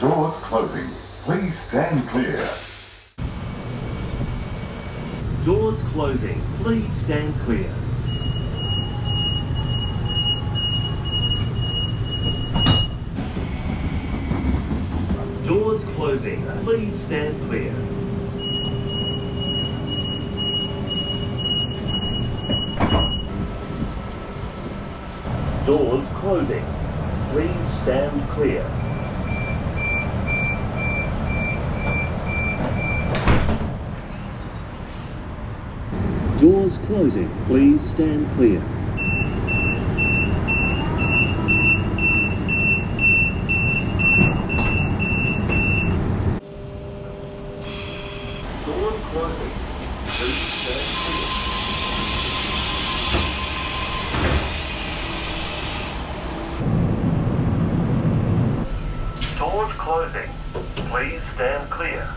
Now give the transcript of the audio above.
Doors closing. Please stand clear. Doors closing. Please stand clear. Doors closing. Please stand clear. Doors closing. Please stand clear. Doors closing. Please stand clear. Doors closing. Please stand clear. Doors closing. Please stand clear.